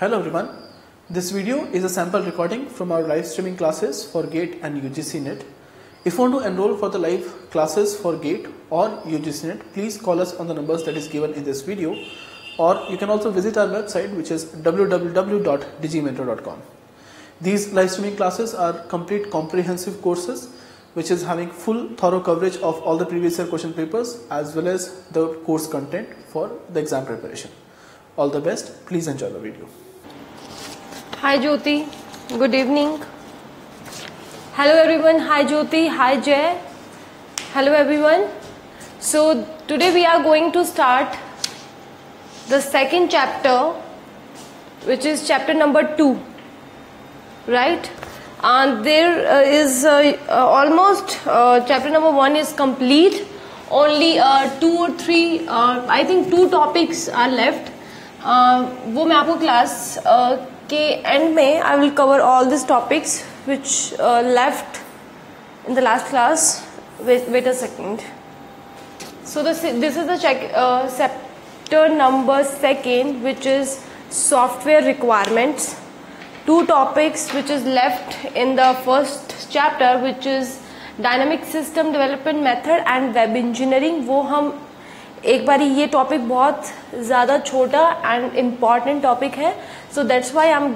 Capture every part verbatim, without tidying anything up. Hello everyone, this video is a sample recording from our live streaming classes for GATE and U G C NET. If you want to enroll for the live classes for GATE or U G C NET, please call us on the numbers that is given in this video, or you can also visit our website, which is w w w dot Digiimento dot com. These live streaming classes are complete comprehensive courses which is having full thorough coverage of all the previous year question papers as well as the course content for the exam preparation. All the best. Please enjoy the video. Hi Jyoti. Good evening. Hello everyone. Hi Jyoti. Hi Jay. Hello everyone. So today we are going to start the second chapter, which is chapter number two. Right? And there uh, is uh, uh, almost uh, chapter number one is complete. Only uh, two or three, uh, I think two topics are left. Uh, वो मैं आपको class uh, के end में I will cover all this topics which left in the last class. Wait a second. So this is the chapter number second which is software requirements. Two topics which is left in the first chapter, which is Dynamic System Development Method and Web Engineering. वो हम एक बारी ये topic बहुत ज़्यादा छोटा and important topic है, so that's why I'm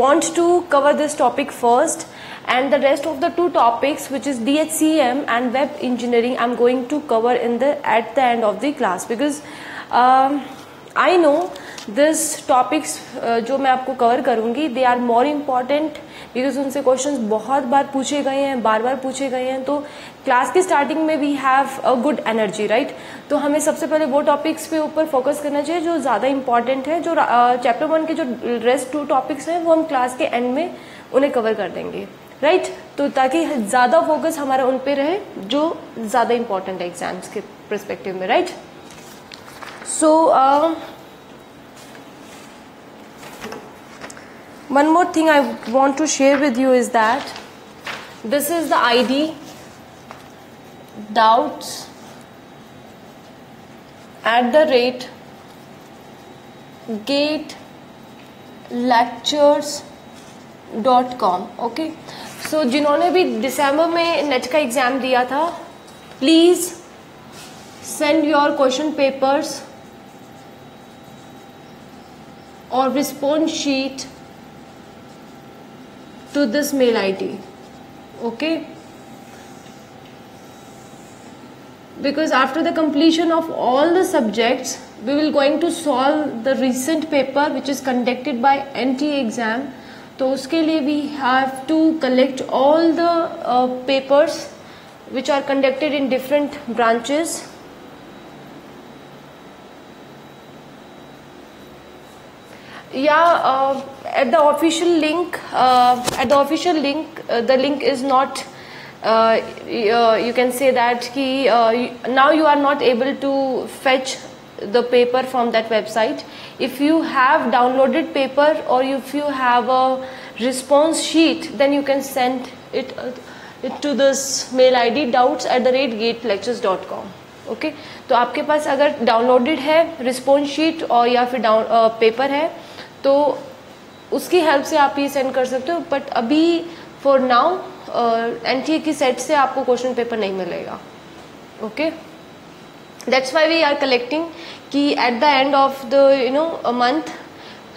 want to cover this topic first, and the rest of the two topics which is D H C M and Web Engineering I'm going to cover in the at the end of the class, because um, I know this topics जो मैं आपको cover करूँगी they are more important, because उनसे questions बहुत बार पूछे गए हैं, बार बार पूछे गए हैं. तो क्लास की स्टार्टिंग में we have a good energy, right? तो हमें सबसे पहले वो टॉपिक्स पे ऊपर फोकस करना चाहिए जो ज़्यादा इम्पॉर्टेंट है. जो चैप्टर वन के जो रेस्ट टू टॉपिक्स हैं वो हम क्लास के एंड में उन्हें कवर कर देंगे, राइट? तो ताकि ज़्यादा फोकस हमारा उन पर रहे जो ज़्यादा इम्पॉर्टेंट है एग्जाम्स के परस्पेक्टिव में, right? So one more thing I want to share with you is that this is the I D, doubts at the rate Gatelectures dot com. okay, so जिन्होंने भी दिसंबर में नेट का exam दिया था, please send your question papers और response sheet to this mail I D, okay? Because after the completion of all the subjects, we will going to solve the recent paper which is conducted by N T A exam. तो उसके लिए we have to collect all the uh, papers which are conducted in different branches. Yeah, uh, at the official link, uh, at the official link, uh, the link is not, uh, uh, you can say that ki, uh, you, now you are not able to fetch the paper from that website. If you have downloaded paper or if you have a response sheet, then you can send it, uh, it to this mail I D doubts at the rate gatelectures dot com. Okay, तो आपके पास अगर downloaded है response sheet और या फिर down, uh, paper है, तो उसकी हेल्प से आप ये सेंड कर सकते हो. बट अभी फॉर नाउ एनटीए की सेट से आपको क्वेश्चन पेपर नहीं मिलेगा, okay? That's why we are collecting कि at the end of the you know a month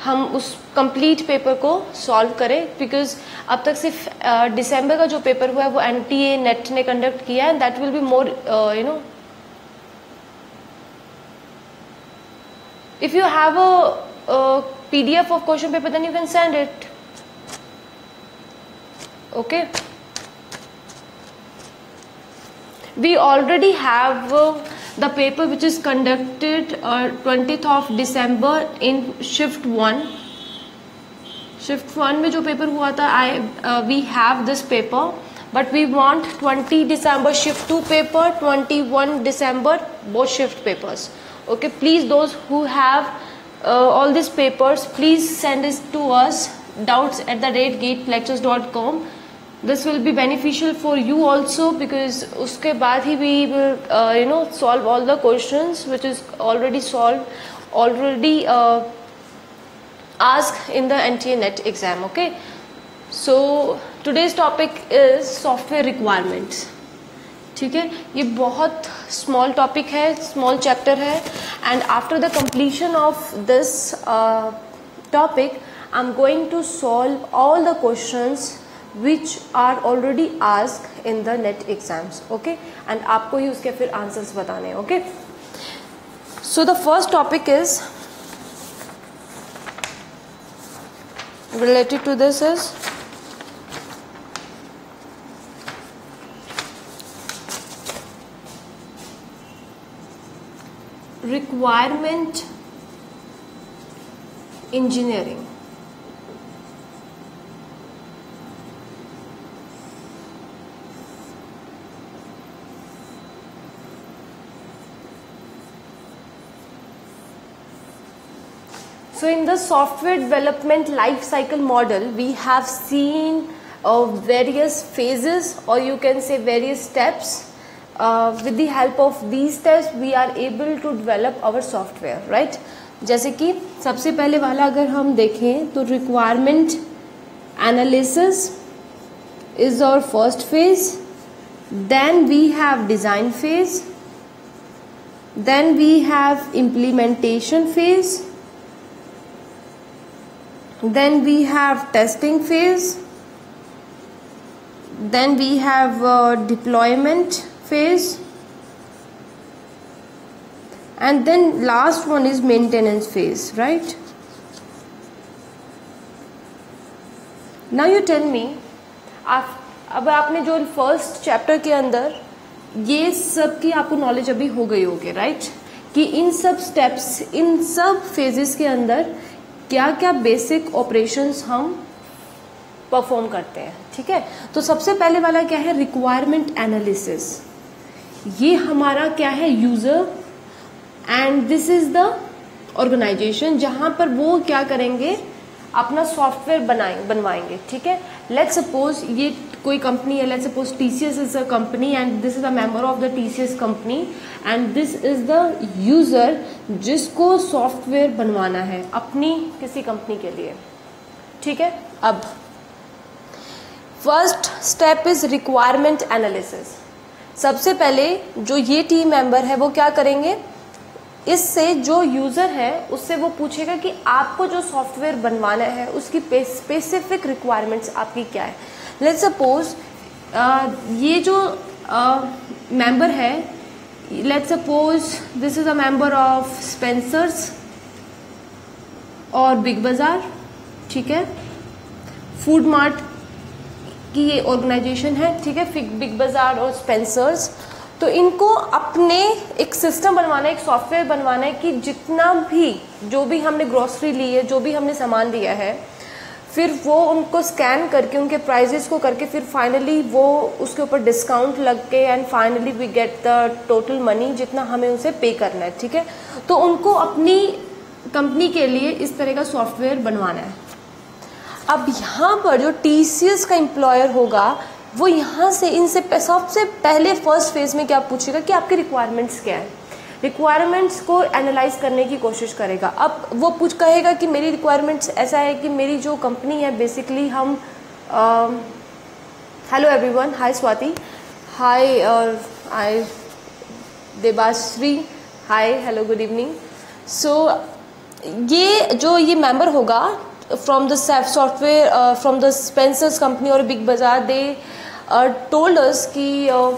हम उस कंप्लीट पेपर को सॉल्व करें, बिकॉज अब तक सिर्फ डिसम्बर uh, का जो पेपर हुआ है वो एनटीए नेट ने कंडक्ट किया है. That will be more you know if you have a P D F of question paper, then you can send it. Okay. We already have uh, the paper which is conducted uh, twentieth of December in shift one. Shift one में जो paper हुआ था, I uh, we have this paper, but we want twentieth December shift two paper, twenty-first December both shift papers. Okay, please those who have Uh, all these papers, please send it to us doubts at the rate gatelectures dot com. This will be beneficial for you also, because उसके बाद ही we will uh, you know solve all the questions which is already solved, already uh, asked in the N T A NET exam. Okay, so today's topic is software requirements. ठीक है, ये बहुत small topic है, small chapter है, and after the completion of this topic I am going to solve all the questions which are already asked in the NET exams. Okay, and आपको ही उसके फिर आंसर्स बताने हैं. Okay, so the first topic is related to this is requirement engineering. So in the software development life cycle model we have seen uh, various phases, or you can say various steps. Uh, with the help of these steps we are able to develop our software, right? जैसे कि सबसे पहले वाला अगर हम देखें तो requirement analysis is our first phase, then we have design phase, then we have implementation phase, then we have testing phase, then we have uh, deployment phase, and then last one is maintenance phase, right? Now you tell me, आप अब आपने जो first chapter के अंदर ये सब की आपको नॉलेज अभी हो गई होगी, राइट? कि इन सब स्टेप्स, इन सब फेजेस के अंदर क्या क्या बेसिक ऑपरेशंस हम परफॉर्म करते हैं. ठीक है, तो सबसे पहले वाला क्या है, रिक्वायरमेंट एनालिसिस. ये हमारा क्या है, user, and this is the organisation जहां पर वो क्या करेंगे, अपना सॉफ्टवेयर बनाएं बनवाएंगे. ठीक है, लेट्स सपोज ये कोई कंपनी है, let's suppose TCS is a company and this is a member of the TCS company, and this is the user जिसको सॉफ्टवेयर बनवाना है अपनी किसी कंपनी के लिए. ठीक है, अब first step is requirement analysis. सबसे पहले जो ये टीम मेंबर है वो क्या करेंगे, इससे जो यूज़र है उससे वो पूछेगा कि आपको जो सॉफ्टवेयर बनवाना है उसकी स्पेसिफिक रिक्वायरमेंट्स आपकी क्या है. लेट्स सपोज ये जो मेंबर uh, है, let's suppose this is a member of Spencer's और बिग बाजार. ठीक है, फूड मार्ट कि ये ऑर्गेनाइजेशन है. ठीक है, बिग बाजार और स्पेंसर्स, तो इनको अपने एक सिस्टम बनवाना है, एक सॉफ्टवेयर बनवाना है कि जितना भी जो भी हमने ग्रोसरी ली है, जो भी हमने सामान लिया है, फिर वो उनको स्कैन करके उनके प्राइजेस को करके फिर फाइनली वो उसके ऊपर डिस्काउंट लग के and finally we get the total money जितना हमें उसे पे करना है. ठीक है, तो उनको अपनी कंपनी के लिए इस तरह का सॉफ्टवेयर बनवाना है. अब यहाँ पर जो टीसीएस का एम्प्लॉयर होगा वो यहाँ से इनसे सबसे पहले फर्स्ट फेज में क्या पूछेगा कि आपके रिक्वायरमेंट्स क्या है, रिक्वायरमेंट्स को एनालाइज करने की कोशिश करेगा. अब वो पूछ कहेगा कि मेरी रिक्वायरमेंट्स ऐसा है कि मेरी जो कंपनी है बेसिकली हम, hello everyone, hi Swati, hi और I Devashree, hi, hello, good evening. So ये जो ये मेंबर होगा from the software uh, from the Spencer's company और Big Bazaar, they uh, told us कि uh,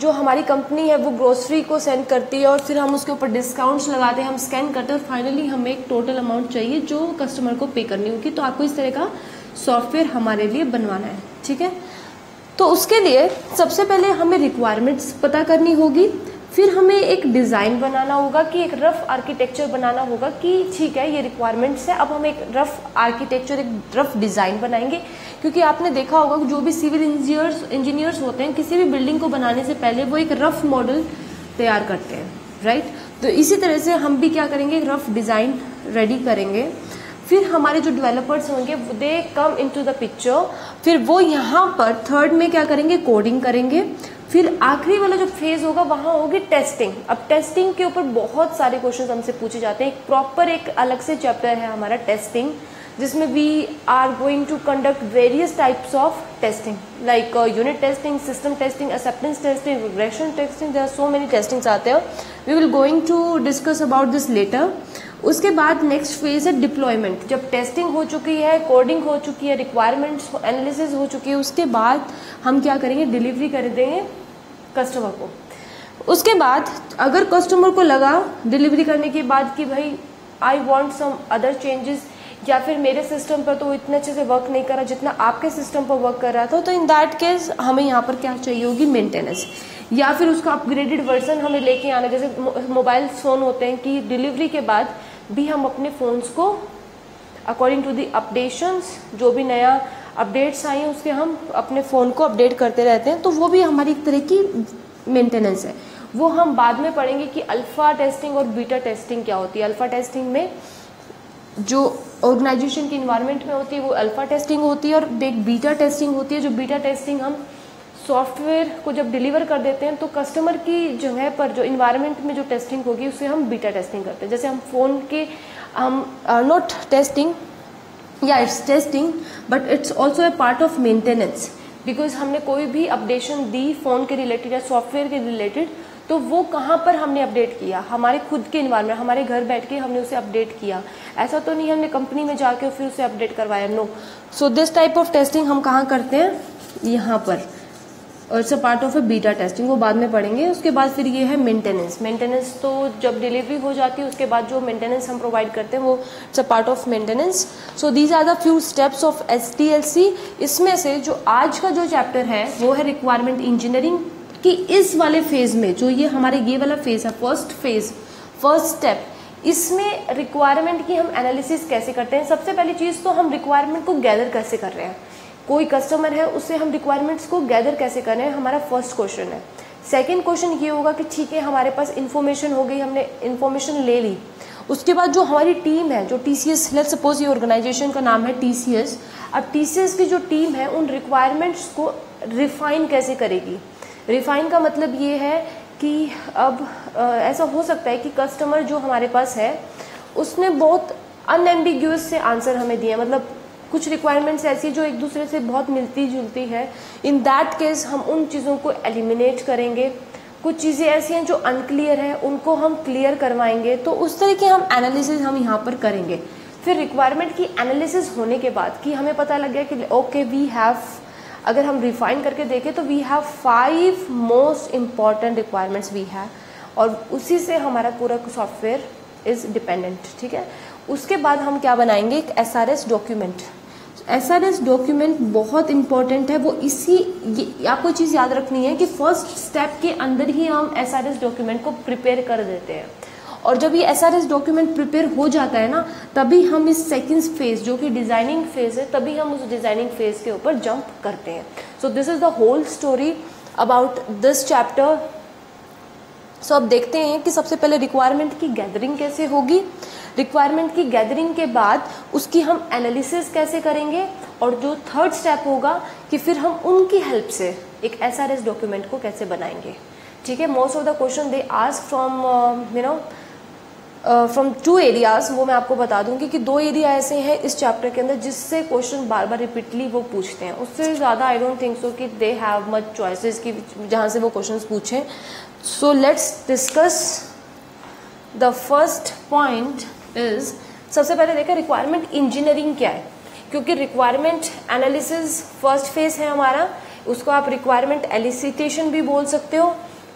जो हमारी कंपनी है वो ग्रोसरी को सेंड करती है और फिर हम उसके ऊपर डिस्काउंट्स लगाते हैं, हम स्कैन करते हैं और फाइनली हमें एक टोटल अमाउंट चाहिए जो कस्टमर को पे करनी होगी, तो आपको इस तरह का सॉफ्टवेयर हमारे लिए बनवाना है. ठीक है, तो उसके लिए सबसे पहले हमें रिक्वायरमेंट्स पता करनी होगी, फिर हमें एक डिज़ाइन बनाना होगा कि एक रफ़ आर्किटेक्चर बनाना होगा कि ठीक है ये रिक्वायरमेंट्स है, अब हम एक रफ़ आर्किटेक्चर, एक रफ़ डिज़ाइन बनाएंगे. क्योंकि आपने देखा होगा जो भी सिविल इंजीनियर्स इंजीनियर्स होते हैं किसी भी बिल्डिंग को बनाने से पहले वो एक रफ़ मॉडल तैयार करते हैं, राइट? तो इसी तरह से हम भी क्या करेंगे, रफ़ डिज़ाइन रेडी करेंगे, फिर हमारे जो डेवलपर्स होंगे they come into the picture, फिर वो यहाँ पर थर्ड में क्या करेंगे, कोडिंग करेंगे, फिर आखिरी वाला जो फेज होगा वहाँ होगी टेस्टिंग। अब टेस्टिंग के ऊपर बहुत सारे क्वेश्चन हमसे पूछे जाते हैं। एक प्रॉपर एक अलग से चैप्टर है हमारा टेस्टिंग, जिसमें we are going to conduct various types of testing like unit testing, system testing, acceptance testing, regression testing, there are so many testings आते हैं। We will going to discuss about this later. उसके बाद next phase है deployment. जब testing हो चुकी है, coding हो चुकी है, रिक्वायरमेंट्स एनालिसिस हो चुकी है, उसके बाद हम क्या करेंगे, डिलीवरी कर देंगे कस्टमर को। उसके बाद अगर कस्टमर को लगा डिलीवरी करने के बाद कि भाई I want some other changes, या फिर मेरे सिस्टम पर तो इतने अच्छे से वर्क नहीं कर रहा जितना आपके सिस्टम पर वर्क कर रहा था, तो इन दैट केस हमें यहाँ पर क्या चाहिए होगी, मेंटेनेंस, या फिर उसका अपग्रेडेड वर्जन हमें लेके आना। जैसे मोबाइल फ़ोन होते हैं कि डिलीवरी के बाद भी हम अपने फ़ोन्स को अकॉर्डिंग टू दी अपडेशंस, जो भी नया अपडेट्स आई हैं उसके हम अपने फ़ोन को अपडेट करते रहते हैं, तो वो भी हमारी एक तरह की मेंटेनेंस है। वो हम बाद में पढ़ेंगे कि अल्फ़ा टेस्टिंग और बीटा टेस्टिंग क्या होती है। अल्फ़ा टेस्टिंग में जो ऑर्गेनाइजेशन की इन्वायरमेंट में होती है वो अल्फ़ा टेस्टिंग होती है, और एक बीटा टेस्टिंग होती है। जो बीटा टेस्टिंग हम सॉफ्टवेयर को जब डिलीवर कर देते हैं तो कस्टमर की जगह पर जो इन्वायरमेंट में जो टेस्टिंग होगी उसे हम बीटा टेस्टिंग करते हैं। जैसे हम फ़ोन के हम नॉट टेस्टिंग, या it's testing but it's also a part of maintenance, because हमने कोई भी अपडेशन दी फ़ोन के रिलेटेड या सॉफ्टवेयर के रिलेटेड, तो वो कहाँ पर हमने अपडेट किया, हमारे खुद के इन्वायरमेंट, हमारे घर बैठ के हमने उसे अपडेट किया। ऐसा तो नहीं हमने कंपनी में जाके फिर उसे अपडेट करवाया, no. So this type of testing हम कहाँ करते हैं, यहाँ पर, और it's a part of a beta testing, वो बाद में पढ़ेंगे। उसके बाद फिर ये है मेंटेनेंस। मेंटेनेंस तो जब डिलीवरी हो जाती है उसके बाद जो मेंटेनेंस हम प्रोवाइड करते हैं वो it's a part of maintenance. So these are the few steps of S D L C. इसमें से जो आज का जो चैप्टर है वो है रिक्वायरमेंट इंजीनियरिंग, कि इस वाले फेज में जो ये हमारे ये वाला फेज है, फर्स्ट फेज, फर्स्ट स्टेप, इसमें रिक्वायरमेंट की हम एनालिसिस कैसे करते हैं। सबसे पहली चीज़ तो हम रिक्वायरमेंट को गैदर कैसे कर रहे हैं, कोई कस्टमर है उससे हम रिक्वायरमेंट्स को गैदर कैसे कर रहे हैं, हमारा फर्स्ट क्वेश्चन है। सेकंड क्वेश्चन ये होगा कि ठीक है हमारे पास इन्फॉर्मेशन हो गई, हमने इन्फॉर्मेशन ले ली, उसके बाद जो हमारी टीम है, जो T C S, let's suppose ये ऑर्गेनाइजेशन का नाम है टी सी एस, अब टी सी एस की जो टीम है उन रिक्वायरमेंट्स को रिफाइन कैसे करेगी। रिफाइन का मतलब ये है कि अब ऐसा हो सकता है कि कस्टमर जो हमारे पास है उसने बहुत अनएम्बिग्यूअस से आंसर हमें दिया, मतलब कुछ रिक्वायरमेंट्स ऐसी जो एक दूसरे से बहुत मिलती जुलती है। इन दैट केस हम उन चीज़ों को एलिमिनेट करेंगे, कुछ चीज़ें ऐसी हैं जो अनक्लियर है उनको हम क्लियर करवाएंगे, तो उस तरह के हम एनालिसिस हम यहाँ पर करेंगे। फिर रिक्वायरमेंट की एनालिसिस होने के बाद कि हमें पता लग गया कि ओके वी हैव, अगर हम रिफाइन करके देखें तो we have five most important requirements we have, और उसी से हमारा पूरा सॉफ्टवेयर इज़ डिपेंडेंट, ठीक है। उसके बाद हम क्या बनाएंगे, एक S R S document. S R S document बहुत इंपॉर्टेंट है, वो इसी, ये आपको चीज़ याद रखनी है कि फर्स्ट स्टेप के अंदर ही हम एस आर एस डॉक्यूमेंट को प्रिपेयर कर देते हैं, और जब ये S R S document prepare हो जाता है ना, तभी हम इस सेकेंड फेज जो कि डिज़ाइनिंग फेज है, तभी हम उस डिज़ाइनिंग फेज के ऊपर जंप करते हैं। So this is the whole story about this chapter. So अब देखते हैं कि सबसे पहले रिक्वायरमेंट की गैदरिंग कैसे होगी, रिक्वायरमेंट की गैदरिंग के बाद उसकी हम एनालिसिस कैसे करेंगे, और जो थर्ड स्टेप होगा कि फिर हम उनकी हेल्प से एक एस आर एस डॉक्यूमेंट को कैसे बनाएंगे, ठीक है। Most of the question they ask from you know from two areas, वो मैं आपको बता दूंगी कि दो एरिया ऐसे हैं इस चैप्टर के अंदर जिससे क्वेश्चन बार बार रिपीटली वो पूछते हैं। उससे ज़्यादा आई डोंट थिंक सो कि दे हैव मच चॉइसेस कि जहाँ से वो क्वेश्चन पूछें। So let's discuss the first point is, सबसे पहले देखा रिक्वायरमेंट इंजीनियरिंग क्या है, क्योंकि रिक्वायरमेंट एनालिसिस फर्स्ट फेज है हमारा, उसको आप रिक्वायरमेंट एलिसिटेशन भी बोल सकते हो।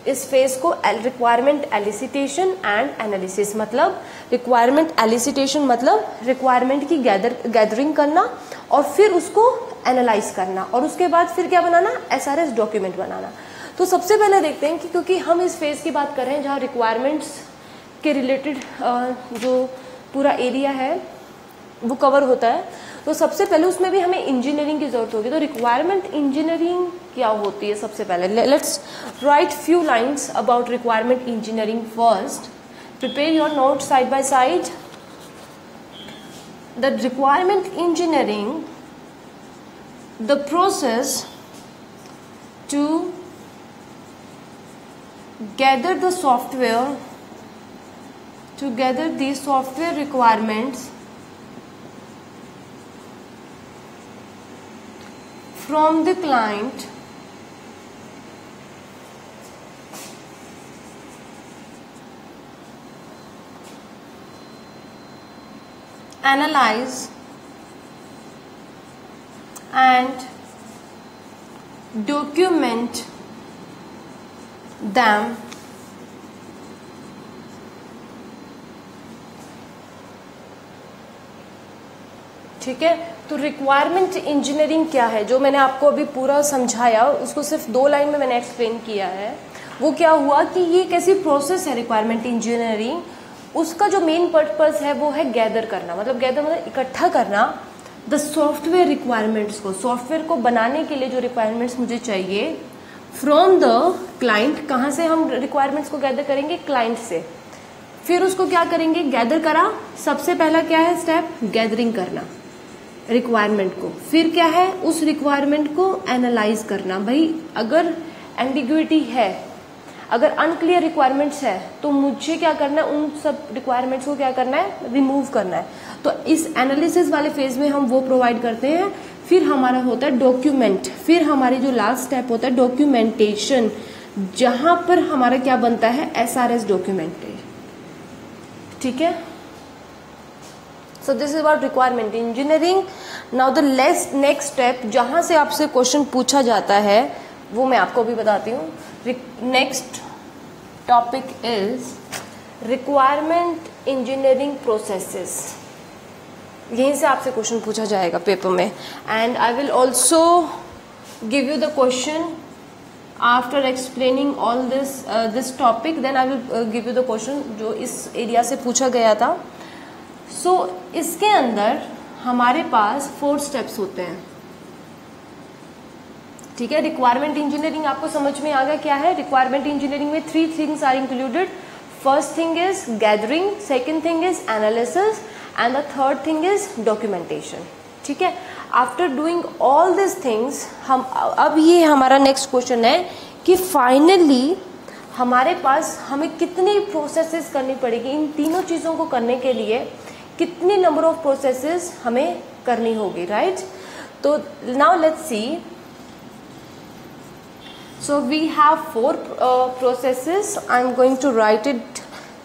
इस फेज को रिक्वायरमेंट एलिसिटेशन एंड एनालिसिस, मतलब रिक्वायरमेंट एलिसिटेशन मतलब रिक्वायरमेंट की गैदर गैदरिंग करना और फिर उसको एनालाइज करना, और उसके बाद फिर क्या बनाना, एस आर एस डॉक्यूमेंट बनाना। तो सबसे पहले देखते हैं कि क्योंकि हम इस फेज की बात कर रहे हैं जहाँ रिक्वायरमेंट्स के रिलेटेड जो पूरा एरिया है वो कवर होता है, तो सबसे पहले उसमें भी हमें इंजीनियरिंग की ज़रूरत होगी। तो रिक्वायरमेंट इंजीनियरिंग क्या होती है, सबसे पहले let's write few lines about requirement engineering first. Prepare your note side by side. The requirement engineering, the process to gather the software, to gather these software requirements from the client analyze and document them ठीक है। तो requirement engineering क्या है जो मैंने आपको अभी पूरा समझाया उसको सिर्फ दो लाइन में मैंने एक्सप्लेन किया है। वो क्या हुआ कि ये कैसी प्रोसेस है रिक्वायरमेंट इंजीनियरिंग, उसका जो मेन पर्पस है वो है गैदर करना, मतलब गैदर मतलब इकट्ठा करना द सॉफ्टवेयर रिक्वायरमेंट्स को, सॉफ्टवेयर को बनाने के लिए जो रिक्वायरमेंट्स मुझे चाहिए फ्रॉम द क्लाइंट। कहाँ से हम रिक्वायरमेंट्स को गैदर करेंगे? क्लाइंट से। फिर उसको क्या करेंगे? गैदर करा। सबसे पहला क्या है स्टेप? गैदरिंग करना रिक्वायरमेंट को। फिर क्या है? उस रिक्वायरमेंट को एनालाइज करना। भाई अगर एम्बिग्युइटी है, अगर अनक्लियर रिक्वायरमेंट्स है तो मुझे क्या करना है? उन सब रिक्वायरमेंट्स को क्या करना है? रिमूव करना है। तो इस एनालिसिस वाले फेज में हम वो प्रोवाइड करते हैं। फिर हमारा होता है डॉक्यूमेंट, फिर हमारी जो लास्ट स्टेप होता है डॉक्यूमेंटेशन, जहां पर हमारा क्या बनता है? एसआरएस डॉक्यूमेंट, ठीक है। So this is about requirement engineering. Now the last next step, जहाँ से आपसे क्वेश्चन पूछा जाता है वो मैं आपको भी बताती हूँ। Next topic is requirement engineering processes. यहीं से आपसे क्वेश्चन पूछा जाएगा पेपर में, and I will also give you the question after explaining all this this topic, then I will give you the question जो इस एरिया से पूछा गया था। सो so, इसके अंदर हमारे पास फोर स्टेप्स होते हैं, ठीक है। रिक्वायरमेंट इंजीनियरिंग आपको समझ में आ गया क्या है। रिक्वायरमेंट इंजीनियरिंग में three things are included. First thing is gathering, second thing is analysis, and the third thing is documentation, ठीक है। After doing all this things हम अब ये हमारा नेक्स्ट क्वेश्चन है कि फाइनली हमारे पास हमें कितनी प्रोसेसेस करनी पड़ेगी, इन तीनों चीज़ों को करने के लिए कितनी नंबर ऑफ प्रोसेसेस हमें करनी होगी, राइट। तो now let's see, so we have four processes. I am going to write it,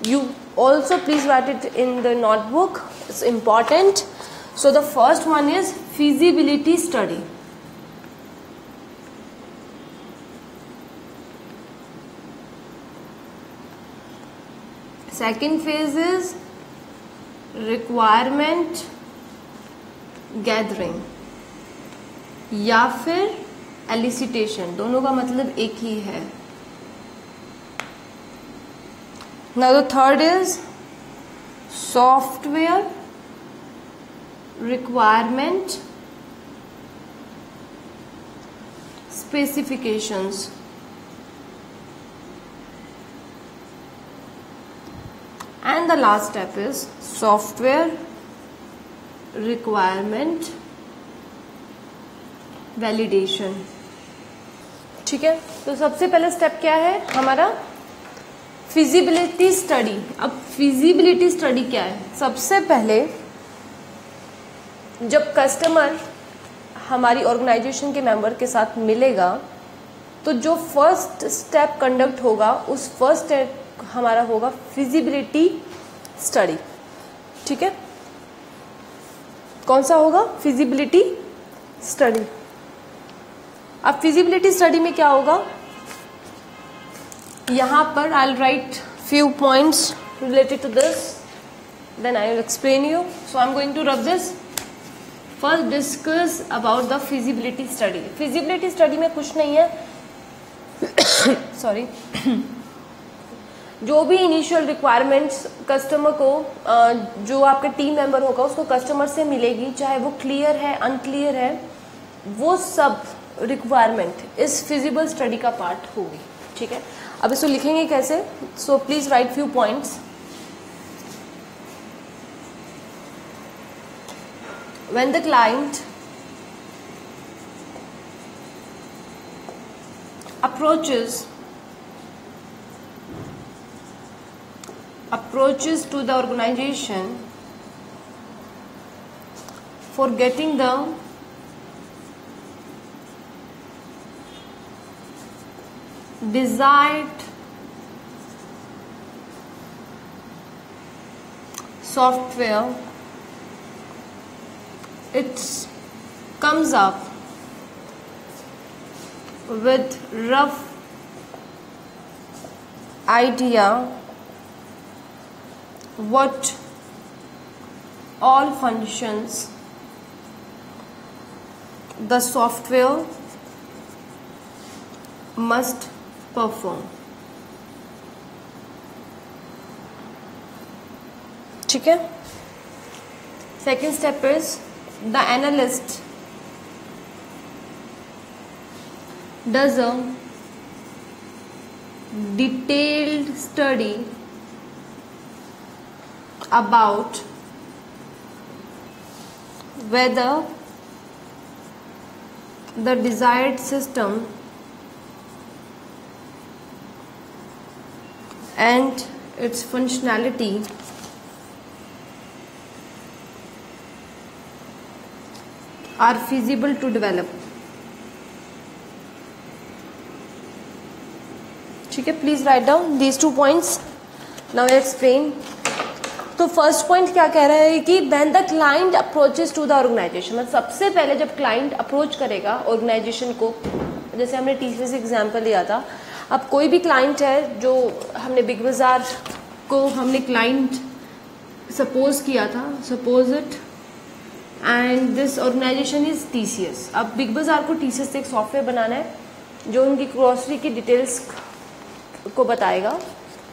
you also please write it in the notebook, it's important. So the first one is feasibility study, second phase is requirement gathering या फिर elicitation, दोनों का मतलब एक ही है। Now the third is software requirement specifications, and the last step is software requirement validation, ठीक है। तो सबसे पहला स्टेप क्या है हमारा? Feasibility study. अब फिजिबिलिटी स्टडी क्या है? सबसे पहले जब कस्टमर हमारी ऑर्गेनाइजेशन के मेंबर के साथ मिलेगा तो जो फर्स्ट स्टेप कंडक्ट होगा उस फर्स्ट स्टेप हमारा होगा फिजिबिलिटी स्टडी, ठीक है। कौन सा होगा? Feasibility study. अब फिजिबिलिटी स्टडी में क्या होगा? यहां पर I will write few points related to this, then I will explain you. So I am going to rub this. First discuss about the feasibility study. Feasibility study में कुछ नहीं है, सॉरी जो भी इनिशियल रिक्वायरमेंट्स कस्टमर को, जो आपका team member होगा उसको कस्टमर से मिलेगी, चाहे वो क्लियर है अनक्लियर है, वो सब रिक्वायरमेंट इस फिजिबल स्टडी का पार्ट होगी, ठीक है। अब इसको लिखेंगे कैसे? So please write few points. When the client approaches approaches to the organization for getting the desired software, it comes up with rough idea what all functions the software must perform. ठीक है. Second step is the analyst does a detailed study about whether the desired system and its functionality are feasible to develop. ठीक है, please write down these two points. Now I explain. तो first point क्या कह रहा है कि when the client approaches to the organisation, मतलब सबसे पहले जब क्लाइंट अप्रोच करेगा ऑर्गेनाइजेशन को, जैसे हमने टीसीएस एग्जाम्पल लिया था. अब कोई भी क्लाइंट है, जो हमने बिग बाजार को हमने क्लाइंट सपोज किया था, suppose it, and this organisation is TCS. अब बिग बाजार को टीसीएस से एक सॉफ्टवेयर बनाना है जो उनकी ग्रोसरी की डिटेल्स को बताएगा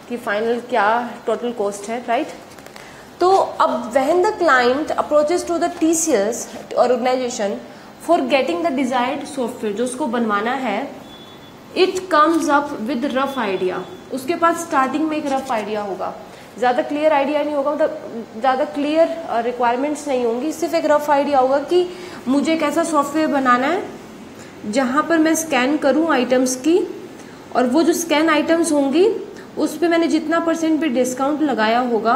कि फाइनल क्या टोटल कॉस्ट है, राइट right? तो अब when the client approaches to the TCS organisation for getting the desired software, जो उसको बनवाना है, it comes up with rough idea. उसके पास स्टार्टिंग में एक रफ आइडिया होगा, ज़्यादा क्लियर आइडिया नहीं होगा, मतलब ज़्यादा क्लियर रिक्वायरमेंट्स नहीं होंगी, सिर्फ एक रफ आइडिया होगा कि मुझे एक ऐसा सॉफ्टवेयर बनाना है जहाँ पर मैं स्कैन करूँ आइटम्स की, और वो जो स्कैन आइटम्स होंगी उस पर मैंने जितना परसेंट पे डिस्काउंट लगाया होगा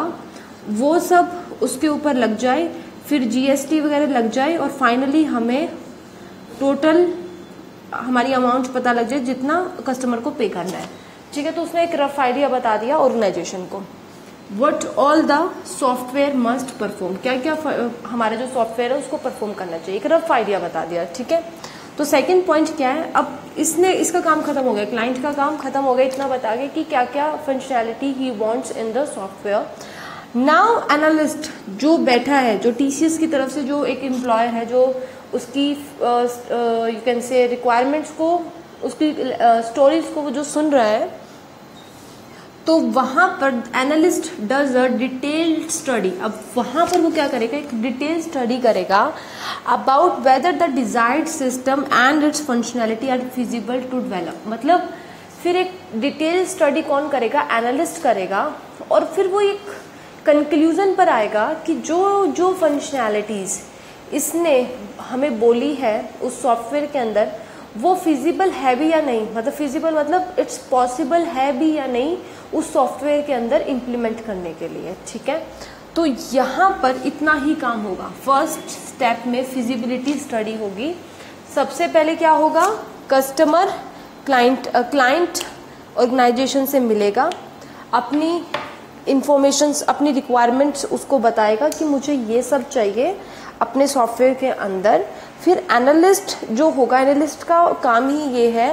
वो सब उसके ऊपर लग जाए, फिर जीएसटी वगैरह लग जाए, और फाइनली हमें टोटल हमारी अमाउंट पता लग जाए जितना कस्टमर को पे करना है. ठीक है, तो उसने एक रफ आइडिया बता दिया ऑर्गेनाइजेशन को, what all the software must perform, क्या क्या हमारा जो सॉफ्टवेयर है उसको परफॉर्म करना चाहिए, एक रफ आइडिया बता दिया. ठीक है, तो सेकंड पॉइंट क्या है, अब इसने इसका काम खत्म हो गया, क्लाइंट का काम खत्म हो गया, इतना बता गया कि क्या क्या functionality he wants in the software. Now analyst जो बैठा है, जो टीसीएस की तरफ से जो एक एम्प्लॉयर है, जो उसकी यू कैन से रिक्वायरमेंट्स को, उसकी स्टोरीज uh, को वो जो सुन रहा है, तो वहाँ पर analyst does a detailed study. अब वहाँ पर वो क्या करेगा, एक डिटेल्ड स्टडी करेगा about whether the desired system and its functionality are feasible to develop. मतलब फिर एक डिटेल्ड स्टडी कौन करेगा, एनालिस्ट करेगा, और फिर वो एक कंक्लूजन पर आएगा कि जो जो फंक्शनैलिटीज़ इसने हमें बोली है उस सॉफ्टवेयर के अंदर वो फिजिबल है भी या नहीं, मतलब फिजिबल मतलब इट्स पॉसिबल है भी या नहीं उस सॉफ्टवेयर के अंदर इम्प्लीमेंट करने के लिए. ठीक है, तो यहाँ पर इतना ही काम होगा. फर्स्ट स्टेप में फिजिबिलिटी स्टडी होगी. सबसे पहले क्या होगा, कस्टमर क्लाइंट क्लाइंट ऑर्गेनाइजेशन से मिलेगा, अपनी इंफॉर्मेशंस, अपनी रिक्वायरमेंट्स उसको बताएगा कि मुझे ये सब चाहिए अपने सॉफ्टवेयर के अंदर. फिर एनालिस्ट जो होगा, एनालिस्ट का काम ही ये है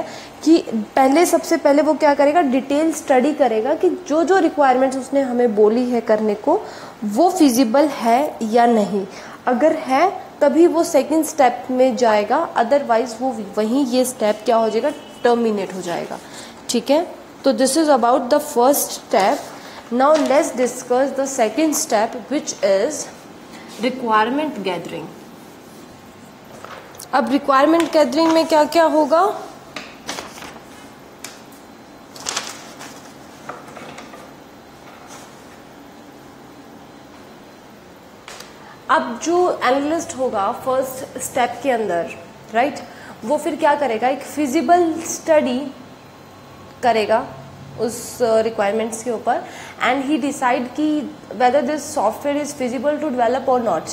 कि पहले सबसे पहले वो क्या करेगा, डिटेल स्टडी करेगा कि जो जो रिक्वायरमेंट्स उसने हमें बोली है करने को वो फिजिबल है या नहीं. अगर है तभी वो सेकंड स्टेप में जाएगा, अदरवाइज वो वहीं ये स्टेप क्या हो जाएगा, टर्मिनेट हो जाएगा. ठीक है, तो this is about the first step. Now let's discuss the second step which is requirement gathering. अब रिक्वायरमेंट गैदरिंग में क्या क्या होगा, अब जो एनालिस्ट होगा फर्स्ट स्टेप के अंदर, राइट right? वो फिर क्या करेगा, एक फिजिबल स्टडी करेगा उस रिक्वायरमेंट्स के ऊपर, एंड ही डिसाइड कि whether this software is feasible to develop और नॉट.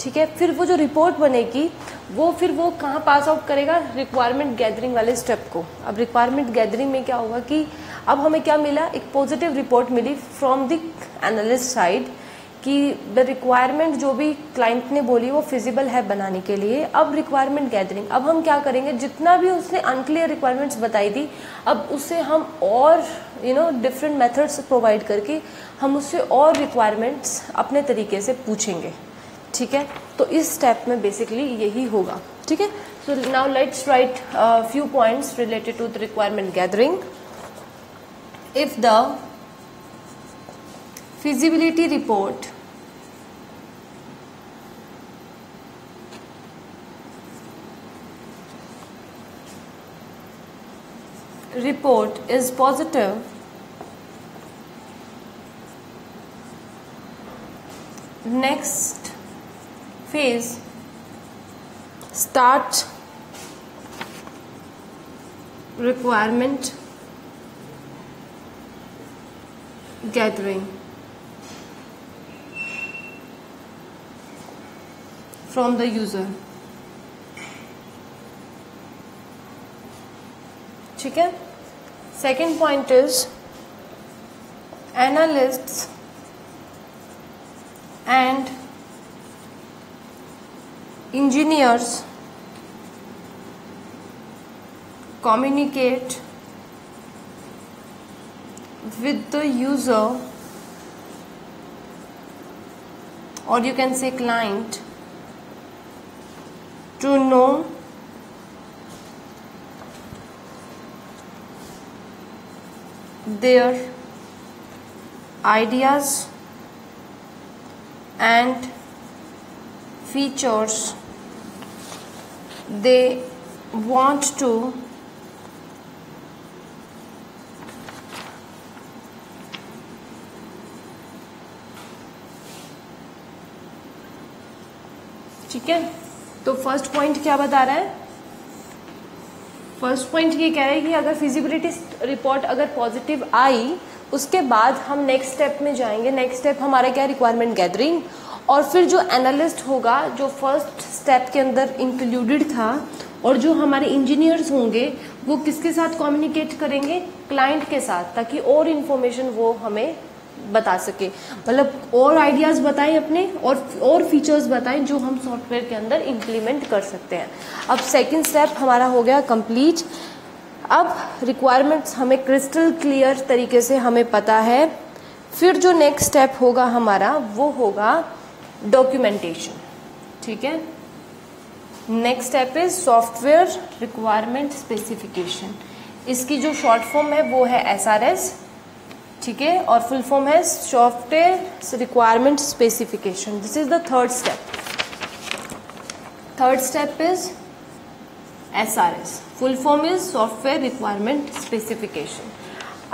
ठीक है, फिर वो जो रिपोर्ट बनेगी वो फिर वो कहाँ पास आउट करेगा, रिक्वायरमेंट गैदरिंग वाले स्टेप को. अब रिक्वायरमेंट गैदरिंग में क्या होगा कि अब हमें क्या मिला, एक पॉजिटिव रिपोर्ट मिली फ्रॉम द एनालिस्ट साइड कि द रिक्वायरमेंट जो भी क्लाइंट ने बोली वो फिजिबल है बनाने के लिए. अब रिक्वायरमेंट गैदरिंग, अब हम क्या करेंगे, जितना भी उसने अनक्लियर रिक्वायरमेंट्स बताई थी अब उसे हम और you know different methods provide करके हम उससे और रिक्वायरमेंट्स अपने तरीके से पूछेंगे. ठीक है, तो इस स्टेप में बेसिकली यही होगा. ठीक है, so now let's write few points related to the requirement gathering. If the feasibility report report is positive, next phase start requirement gathering from the user. ठीक है, second point is analysts and engineers communicate with the user, or you can say client, to know their ideas and features they want to ठीक है. तो first point क्या बता रहा है, first point ये कह रहे हैं कि अगर फिजिबिलिटी रिपोर्ट अगर पॉजिटिव आई उसके बाद हम नेक्स्ट स्टेप में जाएंगे. नेक्स्ट स्टेप हमारा क्या, रिक्वायरमेंट गैदरिंग, और फिर जो एनालिस्ट होगा जो फर्स्ट स्टेप के अंदर इंक्लूडेड था, और जो हमारे इंजीनियर्स होंगे वो किसके साथ कम्युनिकेट करेंगे, क्लाइंट के साथ, ताकि और इन्फॉर्मेशन वो हमें बता सके, मतलब और आइडियाज़ बताएं अपने और और फीचर्स बताएं जो हम सॉफ्टवेयर के अंदर इंप्लीमेंट कर सकते हैं. अब सेकंड स्टेप हमारा हो गया कंप्लीट. अब रिक्वायरमेंट्स हमें क्रिस्टल क्लियर तरीके से हमें पता है. फिर जो नेक्स्ट स्टेप होगा हमारा वो होगा डॉक्यूमेंटेशन. ठीक है, next step is software requirement specification. इसकी जो शॉर्ट फॉर्म है वो है एस आर एस. ठीक है, और फुल फॉर्म है software requirement specification. This is the third step. Third step is S R S. Full form is software requirement specification.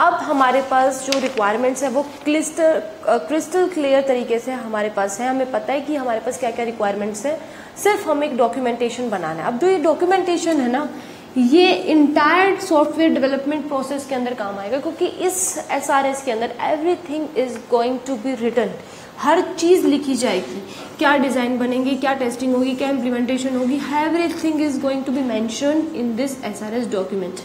अब हमारे पास जो रिक्वायरमेंट्स हैं वो क्लिस्टर क्रिस्टल क्लियर तरीके से हमारे पास है. हमें पता है कि हमारे पास क्या क्या रिक्वायरमेंट्स हैं, सिर्फ हमें एक डॉक्यूमेंटेशन बनाना है. अब जो ये डॉक्यूमेंटेशन है ना, ये इंटायर सॉफ्टवेयर डेवलपमेंट प्रोसेस के अंदर काम आएगा, क्योंकि इस एस आर एस के अंदर everything is going to be written. हर चीज़ लिखी जाएगी, क्या डिज़ाइन बनेंगी, क्या टेस्टिंग होगी, क्या इम्प्लीमेंटेशन होगी, everything is going to be mention in this S R S document.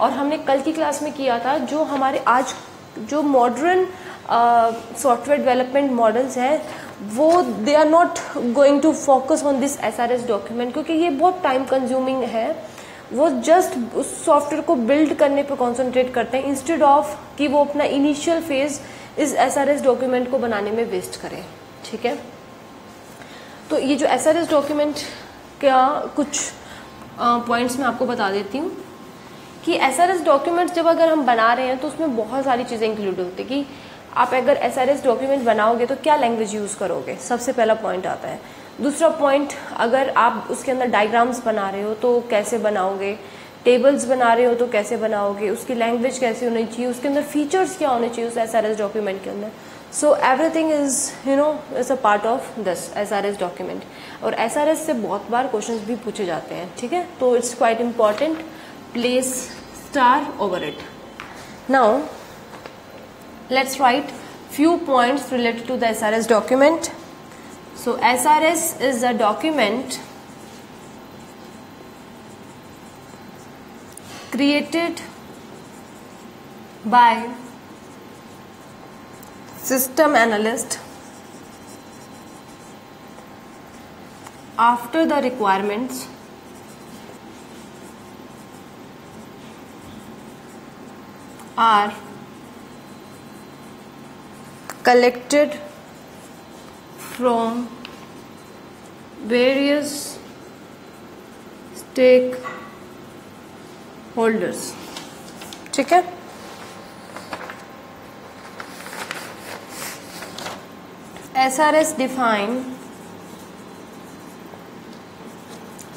और हमने कल की क्लास में किया था जो हमारे आज जो मॉडर्न सॉफ्टवेयर डेवलपमेंट मॉडल्स हैं वो they are not going to focus on this S R S document, क्योंकि ये बहुत टाइम कंज्यूमिंग है. वो जस्ट उस सॉफ्टवेयर को बिल्ड करने पर कॉन्सेंट्रेट करते हैं, इंस्टेड ऑफ कि वो अपना इनिशियल फेज इस एस आर एस डॉक्यूमेंट को बनाने में वेस्ट करें. ठीक है, तो ये जो एस आर एस डॉक्यूमेंट का कुछ पॉइंट्स मैं आपको बता देती हूँ कि एस आर एस डॉक्यूमेंट्स जब अगर हम बना रहे हैं तो उसमें बहुत सारी चीज़ें इंक्लूड होती है कि आप अगर एस आर एस डॉक्यूमेंट बनाओगे तो क्या लैंग्वेज यूज़ करोगे, सबसे पहला पॉइंट आता है. दूसरा पॉइंट, अगर आप उसके अंदर डायग्राम्स बना रहे हो तो कैसे बनाओगे, टेबल्स बना रहे हो तो कैसे बनाओगे, उसकी लैंग्वेज कैसे होनी चाहिए, उसके अंदर फीचर्स क्या होने चाहिए उस एस आर एस डॉक्यूमेंट के अंदर. So everything is you know is a part of this S R S document, और एस आर एस से बहुत बार क्वेश्चंस भी पूछे जाते हैं. ठीक है, तो it's quite important, place star over it. Now Let's write few points related to the S R S document. So S R S is a document created by system analyst after the requirements are collected from various stakeholders. ठीक है, S R S define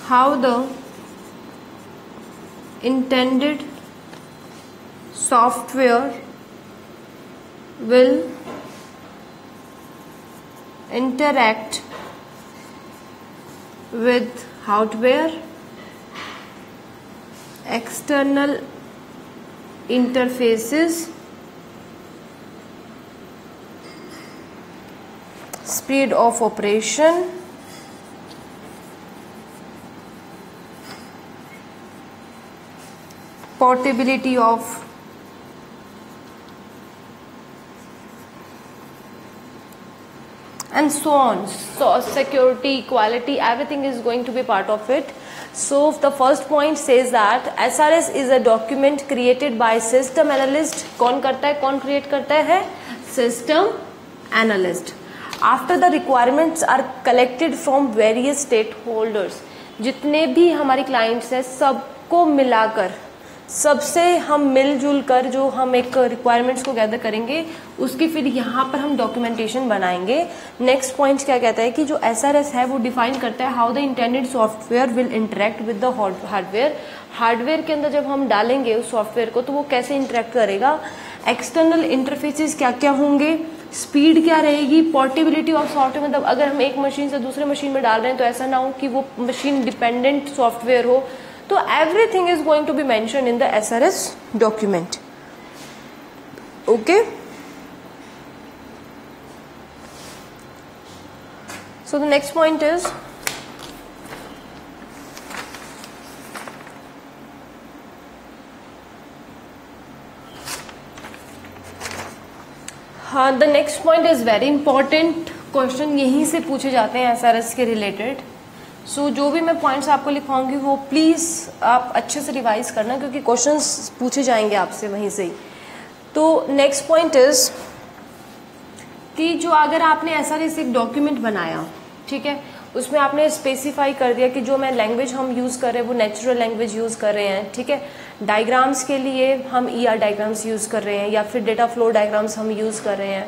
how the intended software will interact with hardware, external interfaces, speed of operation, portability of and so on. So security, equality, everything is going to be part of it. So the first point says that S R S is a document created by system analyst. कौन करता है, कौन create करता है? System analyst. After the requirements are collected from various stakeholders. जितने भी हमारे clients हैं सबको मिलाकर, सबसे हम मिलजुल कर जो हम एक रिक्वायरमेंट्स को गैदर करेंगे उसकी फिर यहाँ पर हम डॉक्यूमेंटेशन बनाएंगे. नेक्स्ट पॉइंट क्या कहता है कि जो एसआरएस है वो डिफाइन करता है how the intended software will interact with the hardware. Hardware के अंदर जब हम डालेंगे उस सॉफ्टवेयर को तो वो कैसे इंटरेक्ट करेगा, एक्सटर्नल इंटरफेसेस क्या क्या होंगे, स्पीड क्या रहेगी, पोर्टेबिलिटी ऑफ सॉफ्टवेयर, मतलब अगर हम एक मशीन से दूसरे मशीन में डाल रहे हैं तो ऐसा ना हो कि वो मशीन डिपेंडेंट सॉफ्टवेयर हो. So everything is going to be mentioned in the S R S document. Okay. So the next point is हाँ, the next point is very important. Question यहीं से पूछे जाते हैं S R S के related. सो so, जो भी मैं पॉइंट्स आपको लिखवाऊंगी वो प्लीज़ आप अच्छे से रिवाइज करना क्योंकि क्वेश्चंस पूछे जाएंगे आपसे वहीं से ही. तो नेक्स्ट पॉइंट इज कि जो अगर आपने एस आर एस एक डॉक्यूमेंट बनाया, ठीक है, उसमें आपने स्पेसिफाई कर दिया कि जो मैं लैंग्वेज हम यूज़ कर रहे हैं वो नेचुरल लैंग्वेज यूज़ कर रहे हैं, ठीक है, डायग्राम्स के लिए हम ई आर डायग्राम्स यूज़ कर रहे हैं या फिर डेटा फ्लो डायग्राम्स हम यूज़ कर रहे हैं,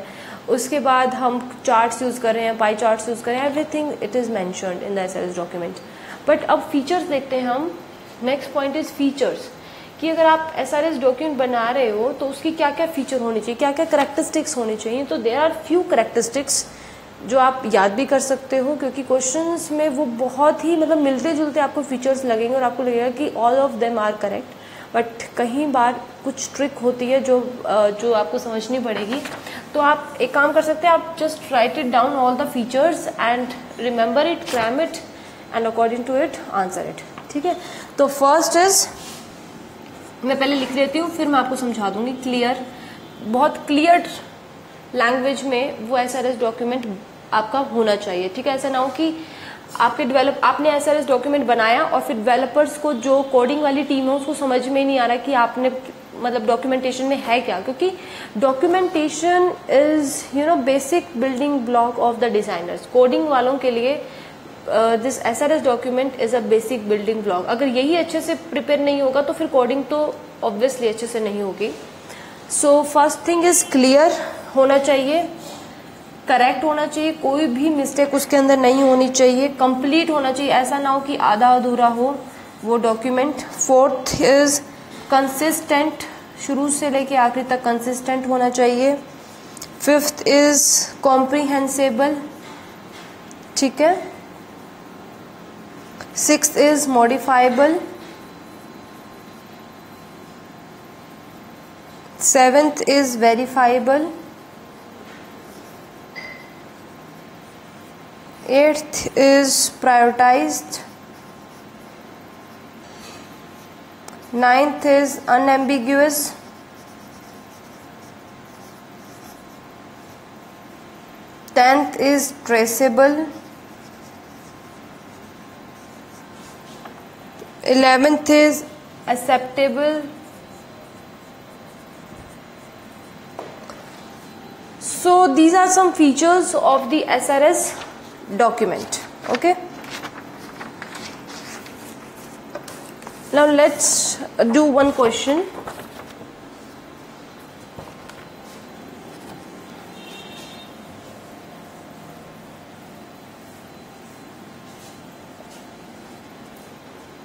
उसके बाद हम चार्ट्स यूज़ कर रहे हैं, पाई चार्ट्स यूज़ कर रहे हैं, everything it is mentioned in the SRS document. But अब फीचर्स देखते हैं हम. नेक्स्ट पॉइंट इज़ फीचर्स कि अगर आप एसआरएस डॉक्यूमेंट बना रहे हो तो उसकी क्या क्या फीचर होनी चाहिए, क्या क्या करैक्टरिस्टिक्स होनी चाहिए. तो देयर आर फ्यू करैक्टरिस्टिक्स जो आप याद भी कर सकते हो क्योंकि क्वेश्चंस में वो बहुत ही मतलब मिलते जुलते आपको फीचर्स लगेंगे और आपको लगेगा कि all of them are correct. But कहीं बार कुछ ट्रिक होती है जो जो आपको समझनी पड़ेगी. तो आप एक काम कर सकते हैं, आप just write it down all the features and remember it, cram it and according to it answer it. ठीक है, तो फर्स्ट इज मैं पहले लिख लेती हूँ फिर मैं आपको समझा दूंगी. क्लियर, बहुत क्लियर लैंग्वेज में वो एसआरएस डॉक्यूमेंट आपका होना चाहिए. ठीक है, ऐसा ना हो कि आपके डेवलप आपने एसआरएस डॉक्यूमेंट बनाया और फिर डेवलपर्स को जो कोडिंग वाली टीम है उसको समझ में नहीं आ रहा कि आपने मतलब डॉक्यूमेंटेशन में है क्या, क्योंकि documentation is you know basic building block of the designers. Coding वालों के लिए this SRS document is a basic building block. अगर यही अच्छे से प्रिपेयर नहीं होगा तो फिर कोडिंग तो ऑब्वियसली अच्छे से नहीं होगी. So first thing is clear होना चाहिए, करेक्ट होना चाहिए, कोई भी मिस्टेक उसके अंदर नहीं होनी चाहिए, कंप्लीट होना चाहिए, ऐसा ना हो कि आधा अधूरा हो वो डॉक्यूमेंट. फोर्थ इज कंसिस्टेंट, शुरू से लेके आखिरी तक कंसिस्टेंट होना चाहिए. फिफ्थ इज कॉम्प्रिहेंसिबल, ठीक है. Sixth is modifiable. Seventh is verifiable. Eighth is prioritized. Ninth is unambiguous. Tenth is traceable. Eleventh is acceptable. So these are some features of the S R S document. Okay. Now let's do one question.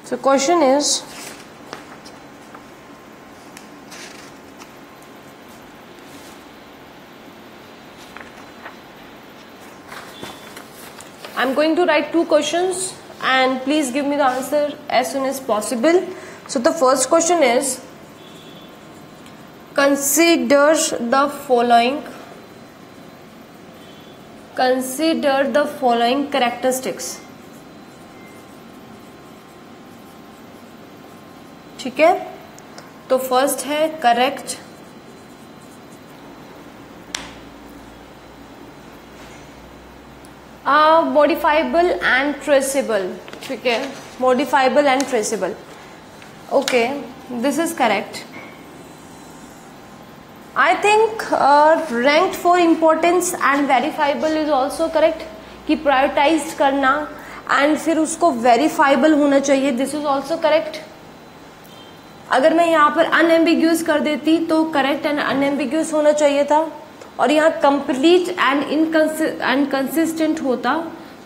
So question is, I'm going to write two questions and please give me the answer as soon as possible. So the first question is, consider the following, consider the following characteristics. ठीक है, तो first है correct, modifiable and traceable. ठीक है, modifiable and traceable. Okay, this is correct. I think ranked for importance and verifiable is also correct, कि prioritise करना and फिर उसको वेरीफाइबल होना चाहिए. This is also correct. अगर मैं यहाँ पर अनएम्बिग्यूस कर देती तो करेक्ट एंड अनएम्बिग्यूस होना चाहिए था, और यहाँ कंप्लीट एंड इनकंसिस्टेंट होता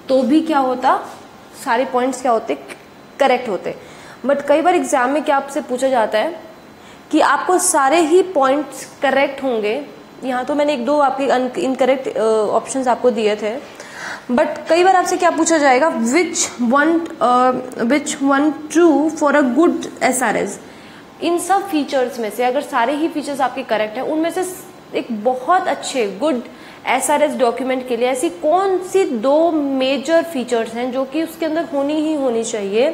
तो भी क्या होता, सारे पॉइंट्स क्या होते, करेक्ट होते. बट कई बार एग्जाम में क्या आपसे पूछा जाता है कि आपको सारे ही पॉइंट्स करेक्ट होंगे. यहाँ तो मैंने एक दो आपके इनकरेक्ट ऑप्शंस आपको दिए थे, बट कई बार आपसे क्या पूछा जाएगा, which one which one true for a good S R S. इन सब फीचर्स में से अगर सारे ही फीचर्स आपके करेक्ट हैं, उनमें से एक बहुत अच्छे good S R S document के लिए ऐसी कौन सी दो मेजर फीचर्स हैं जो कि उसके अंदर होनी ही होनी चाहिए.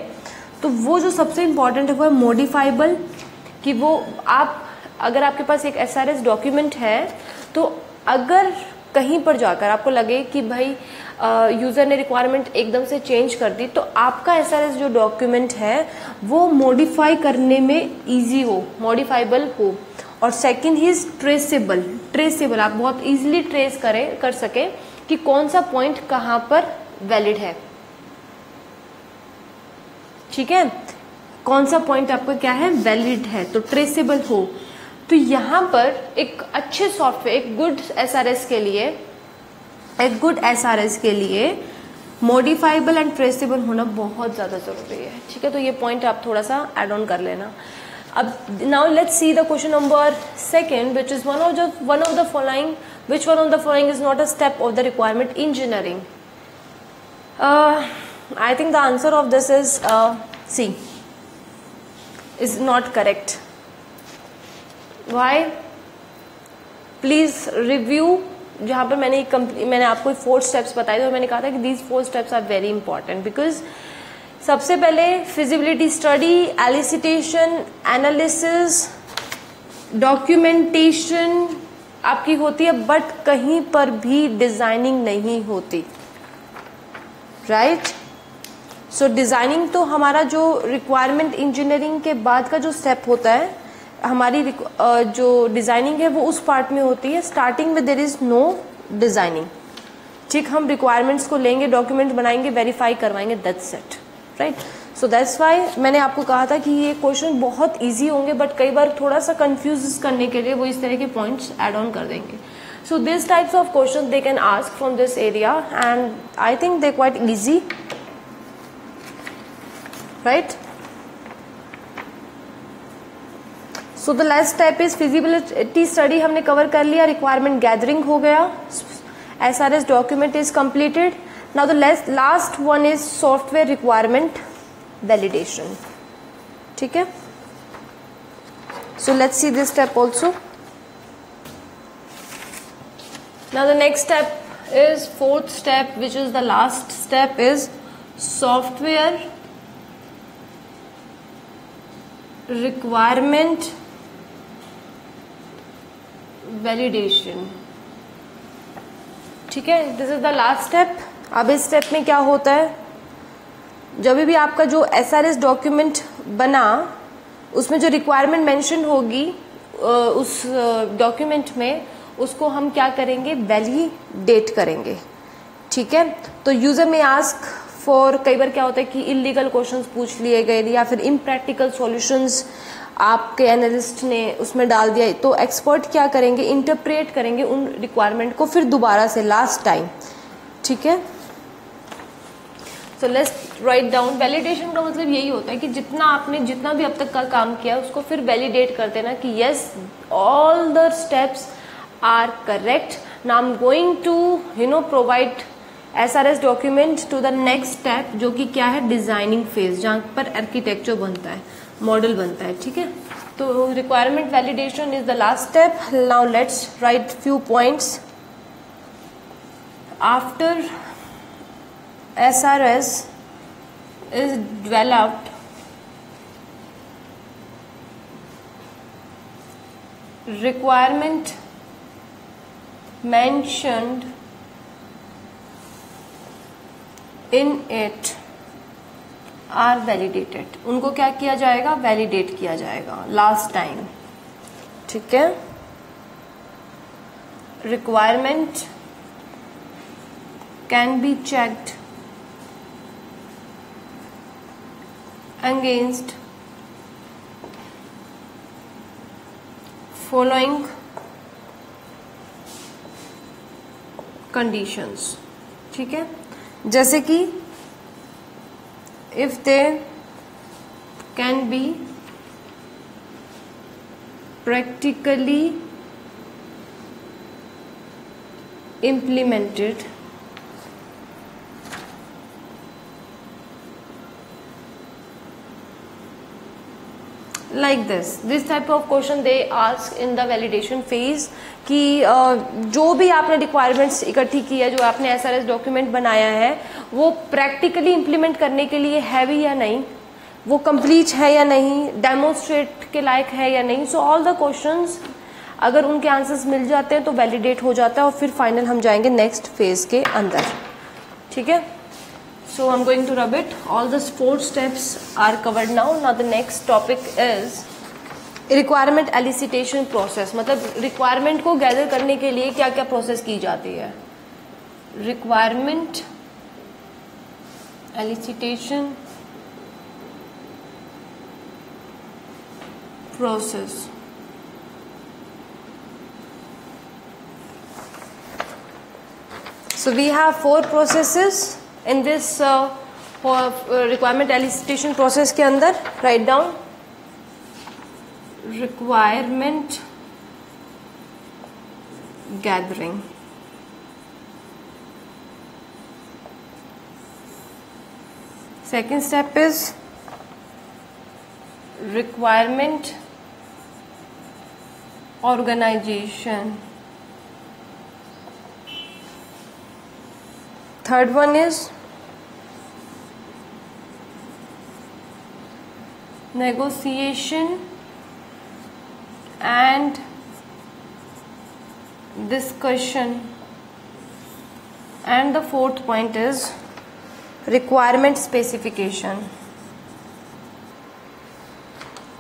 तो वो जो सबसे इम्पॉर्टेंट है वो है मॉडिफाइबल, कि वो आप, अगर आपके पास एक एस आर एस डॉक्यूमेंट है तो अगर कहीं पर जाकर आपको लगे कि भाई यूज़र ने रिक्वायरमेंट एकदम से चेंज कर दी, तो आपका एस आर एस जो डॉक्यूमेंट है वो मॉडिफाई करने में इजी हो, मॉडिफाइबल हो. और सेकंड इज ट्रेसेबल. ट्रेसेबल आप बहुत इजीली ट्रेस करें कर सकें कि कौन सा पॉइंट कहाँ पर वैलिड है. ठीक है, कौन सा पॉइंट आपका क्या है, वैलिड है, तो ट्रेसेबल हो. तो यहाँ पर एक अच्छे सॉफ्टवेयर, एक गुड एस आर एस के लिए एक गुड एस आर एस के लिए मॉडिफाइबल एंड ट्रेसेबल होना बहुत ज़्यादा ज़रूरी है. ठीक है, तो ये पॉइंट आप थोड़ा सा एड ऑन कर लेना. अब now let's see the question number second, which is one of the one of the following which one of the following is not a step of the requirement engineering. I think the answer of this is C, is not correct. Why? Please review, जहाँ पर मैंने मैंने आपको four steps बताए थे और मैंने कहा था कि these four steps are very important, because सबसे पहले feasibility study, elicitation, analysis, documentation आपकी होती है, बट कहीं पर भी डिजाइनिंग नहीं होती. राइट, सो डिजाइनिंग तो हमारा जो रिक्वायरमेंट इंजीनियरिंग के बाद का जो स्टेप होता है, हमारी जो डिज़ाइनिंग है वो उस पार्ट में होती है. स्टार्टिंग में देयर इज़ नो डिज़ाइनिंग. ठीक, हम रिक्वायरमेंट्स को लेंगे, डॉक्यूमेंट बनाएंगे, वेरीफाई करवाएंगे, that's it. Right, so that's why मैंने आपको कहा था कि ये क्वेश्चन बहुत इजी होंगे, बट कई बार थोड़ा सा कन्फ्यूज करने के लिए वो इस तरह के पॉइंट्स एड ऑन कर देंगे. So this types of question they can ask from this area and I think they quite easy. Right, so the last step is feasibility study, हमने कवर कर लिया, रिक्वायरमेंट गैदरिंग हो गया, S R S document is completed. Now the last one is software requirement validation. ठीक है, so let's see this step also. Now the next step is fourth step, which is the last step, is software requirement validation. ठीक है, this is the last step. अब इस step में क्या होता है, जब भी आपका जो एस आर एस डॉक्यूमेंट बना उसमें जो रिक्वायरमेंट मेंशन होगी उस डॉक्यूमेंट में, उसको हम क्या करेंगे, वैलिडेट करेंगे. ठीक है, तो यूजर में आस्क फॉर, कई बार क्या होता है कि इलीगल क्वेश्चंस पूछ लिए गए या फिर इम्प्रैक्टिकल सॉल्यूशंस आपके एनालिस्ट ने उसमें डाल दिया, तो एक्सपर्ट क्या करेंगे, इंटरप्रेट करेंगे उन रिक्वायरमेंट को फिर दोबारा से लास्ट टाइम. ठीक है, so let's write down. Validation का मतलब यही होता है कि जितना आपने जितना भी अब तक का काम किया उसको फिर वैलिडेट कर देना कि yes all the steps are correct. Now I am going to you know provide S R S document to the next step, जो कि क्या है, डिजाइनिंग फेज, जहाँ पर आर्किटेक्चर बनता है, मॉडल बनता है. ठीक है, तो requirement validation is the last step. Now let's write few points. After S R S is developed, requirement mentioned in it are validated. उनको क्या किया जाएगा, validate किया जाएगा last time. ठीक है, requirement can be checked against following conditions. ठीक है, जैसे कि if they can be practically implemented, like this this type of question they ask in the validation phase, कि जो भी आपने रिक्वायरमेंट्स इकट्ठी की है, जो आपने एस आर एस डॉक्यूमेंट बनाया है, वो प्रैक्टिकली इम्प्लीमेंट करने के लिए है भी या नहीं, वो कंप्लीट है या नहीं, डेमोस्ट्रेट के लायक है या नहीं. सो ऑल द क्वेश्चंस, अगर उनके आंसर्स मिल जाते हैं तो वैलिडेट हो जाता है, और फिर फाइनल हम जाएंगे नेक्स्ट फेज के अंदर. ठीक है, so I'm going to rub it. All these four steps are covered now. Now the next topic is requirement elicitation process. मतलब requirement को gather करने के लिए क्या क्या process की जाती है. Requirement elicitation process. So we have four processes. In this requirement elicitation process के अंदर write down requirement gathering, second step is requirement organization. Third one is negotiation and discussion. And the fourth point is requirement specification.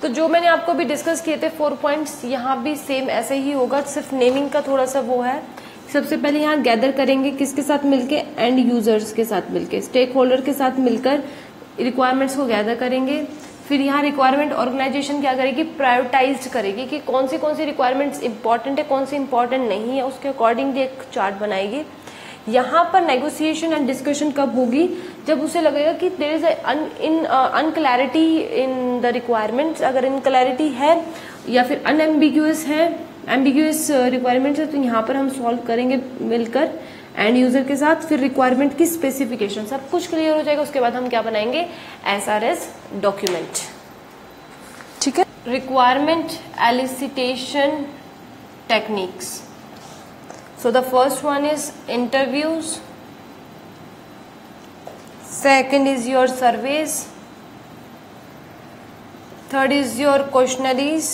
तो जो मैंने आपको भी discuss किए थे four points, यहाँ भी सेम ऐसे ही होगा, सिर्फ नेमिंग का थोड़ा सा वो है. सबसे पहले यहाँ गैदर करेंगे किसके साथ मिलके, एंड यूजर्स के साथ मिलके, स्टेक होल्डर के साथ मिलकर रिक्वायरमेंट्स को गैदर करेंगे. फिर यहाँ रिक्वायरमेंट ऑर्गेनाइजेशन क्या करेगी, प्रायोरिटाइज करेगी कि कौन सी कौन सी रिक्वायरमेंट्स इंपॉर्टेंट है, कौन सी इंपॉर्टेंट नहीं है, उसके अकॉर्डिंगली एक चार्ट बनाएगी. यहाँ पर नेगोशिएशन एंड डिस्कशन कब होगी, जब उसे लगेगा कि there is in unclarity in the requirements. अगर इनक्लैरिटी है या फिर अनएम्बिग्यूअस है, एम्बिग्यूअस रिक्वायरमेंट है, तो यहाँ पर हम सॉल्व करेंगे मिलकर एंड यूजर के साथ. फिर रिक्वायरमेंट की स्पेसिफिकेशन, सब कुछ क्लियर हो जाएगा. उसके बाद हम क्या बनाएंगे, एस आर एस डॉक्यूमेंट. ठीक है, requirement elicitation techniques. So the first one is interviews, second is your surveys, third is your questionnaires,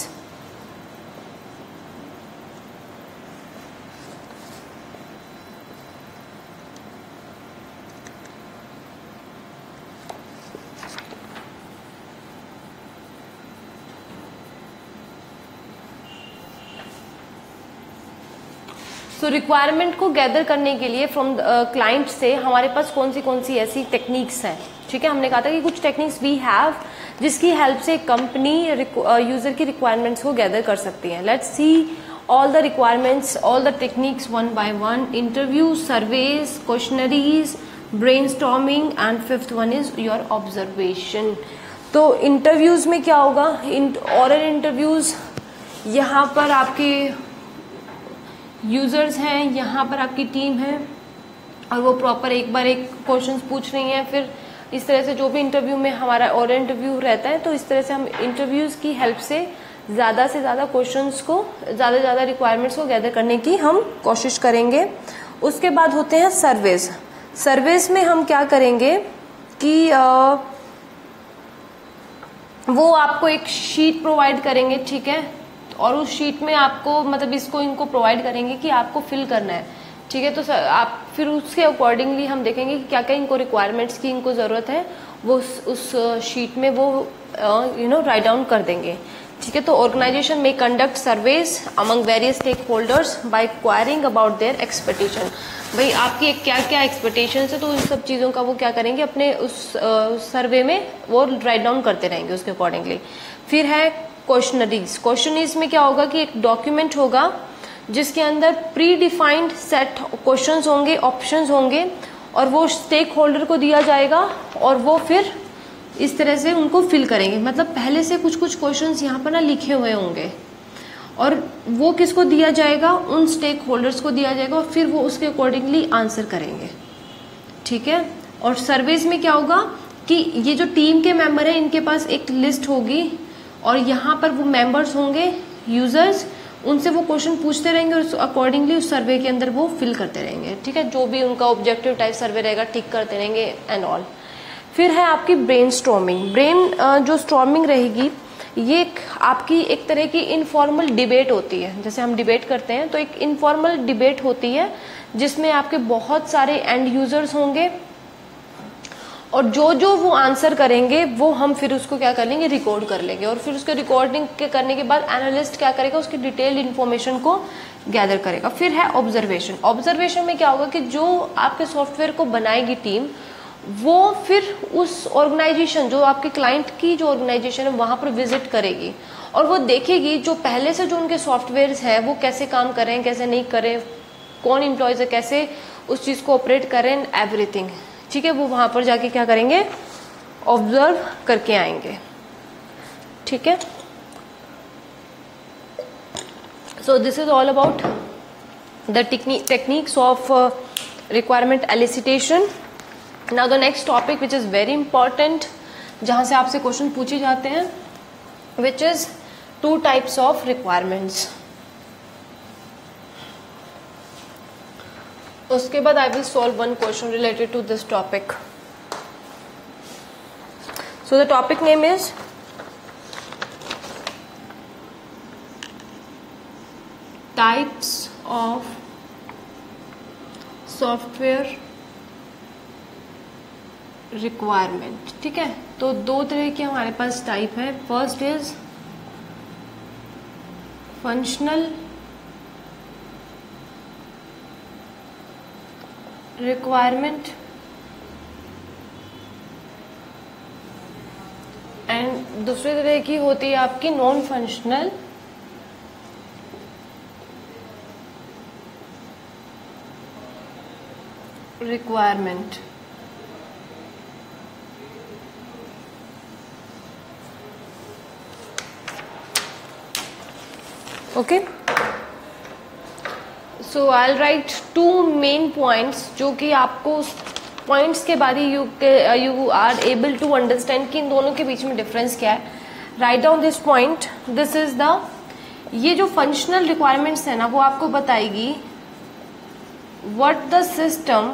तो रिक्वायरमेंट को गैदर करने के लिए फ्रॉम क्लाइंट से हमारे पास कौन सी कौन सी ऐसी टेक्निक्स हैं, ठीक है। हमने कहा था कि कुछ टेक्निक्स वी हैव जिसकी हेल्प से कंपनी यूजर की रिक्वायरमेंट्स को गैदर कर सकती है। Let's see all the requirements, all the techniques one by one. Interview, surveys, questionnaires, brainstorming and fifth one is your observation. तो इंटरव्यूज में क्या होगा, ऑरल इंटरव्यूज, यहाँ पर आपके यूजर्स हैं, यहाँ पर आपकी टीम है और वो प्रॉपर एक बार एक क्वेश्चंस पूछ रही हैं। फिर इस तरह से जो भी इंटरव्यू में हमारा और इंटरव्यू रहता है, तो इस तरह से हम इंटरव्यूज़ की हेल्प से ज़्यादा से ज़्यादा क्वेश्चंस को, ज़्यादा से ज़्यादा रिक्वायरमेंट्स को गैदर करने की हम कोशिश करेंगे। उसके बाद होते हैं सर्वेस। सर्वेस में हम क्या करेंगे कि आ, वो आपको एक शीट प्रोवाइड करेंगे, ठीक है, और उस शीट में आपको मतलब इसको इनको प्रोवाइड करेंगे कि आपको फिल करना है, ठीक है। तो सर आप फिर उसके अकॉर्डिंगली हम देखेंगे कि क्या क्या इनको रिक्वायरमेंट्स की इनको ज़रूरत है, वो उस, उस शीट में वो यू नो राइट डाउन कर देंगे, ठीक है। तो ऑर्गेनाइजेशन में conduct surveys among various stakeholders by querying about their expectation. भाई आपकी क्या क्या एक्सपेक्टेशन है, तो उन सब चीज़ों का वो क्या करेंगे अपने उस सर्वे में वो राइट डाउन करते रहेंगे उसके अकॉर्डिंगली। फिर है क्वेश्चनरीज। क्वेश्चनरीज में क्या होगा कि एक डॉक्यूमेंट होगा जिसके अंदर प्री डिफाइंड सेट क्वेश्चंस होंगे, ऑप्शंस होंगे, और वो स्टेक होल्डर को दिया जाएगा और वो फिर इस तरह से उनको फिल करेंगे। मतलब पहले से कुछ कुछ क्वेश्चंस यहाँ पर ना लिखे हुए होंगे और वो किसको दिया जाएगा, उन स्टेक होल्डर्स को दिया जाएगा और फिर वो उसके अकॉर्डिंगली आंसर करेंगे, ठीक है। और सर्वेज में क्या होगा कि ये जो टीम के मेम्बर हैं इनके पास एक लिस्ट होगी और यहाँ पर वो मेंबर्स होंगे यूजर्स, उनसे वो क्वेश्चन पूछते रहेंगे और उस अकॉर्डिंगली उस सर्वे के अंदर वो फिल करते रहेंगे, ठीक है। जो भी उनका ऑब्जेक्टिव टाइप सर्वे रहेगा टिक करते रहेंगे एंड ऑल। फिर है आपकी ब्रेनस्टॉर्मिंग। ब्रेन जो स्टॉर्मिंग रहेगी ये आपकी एक तरह की इनफॉर्मल डिबेट होती है, जैसे हम डिबेट करते हैं तो एक इनफॉर्मल डिबेट होती है जिसमें आपके बहुत सारे एंड यूजर्स होंगे और जो जो वो आंसर करेंगे वो हम फिर उसको क्या कर लेंगे, रिकॉर्ड कर लेंगे और फिर उसके रिकॉर्डिंग के करने के बाद एनालिस्ट क्या करेगा, उसकी डिटेल्ड इन्फॉर्मेशन को गैदर करेगा। फिर है ऑब्जर्वेशन। ऑब्जर्वेशन में क्या होगा कि जो आपके सॉफ्टवेयर को बनाएगी टीम वो फिर उस ऑर्गेनाइजेशन, जो आपके क्लाइंट की जो ऑर्गेनाइजेशन है वहाँ पर विजिट करेगी और वो देखेगी जो पहले से जो उनके सॉफ्टवेयर्स हैं वो कैसे काम कर रहे हैं, कैसे नहीं कर रहे, कौन एम्प्लॉयज़ है, कैसे उस चीज़ को ऑपरेट कर रहे हैं, एवरीथिंग, ठीक है। वो वहाँ पर जाके क्या करेंगे, ऑब्जर्व करके आएंगे, ठीक है। So this is all about the techniques of requirement elicitation. Now the next topic which is very important, जहाँ से आपसे क्वेश्चन पूछे जाते हैं, which is two types of requirements. उसके बाद I will solve one question related to this topic. So the topic name is types of software requirement, ठीक है। तो दो तरह के हमारे पास टाइप है, first is functional requirement and दूसरी तरह की होती है आपकी non functional requirement. Okay, so I will write two main points, जो कि आपको पॉइंट्स के बाद ही you you are able to understand कि इन दोनों के बीच में डिफरेंस क्या है। Write down this point, this is the, ये जो फंक्शनल रिक्वायरमेंट्स है ना वो आपको बताएगी what the system